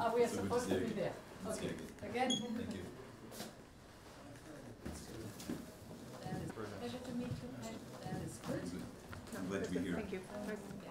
Oh, we are supposed to be there. Okay. Again. Thank you. Pleasure to meet you. That is good. I'm glad to be here. Thank you.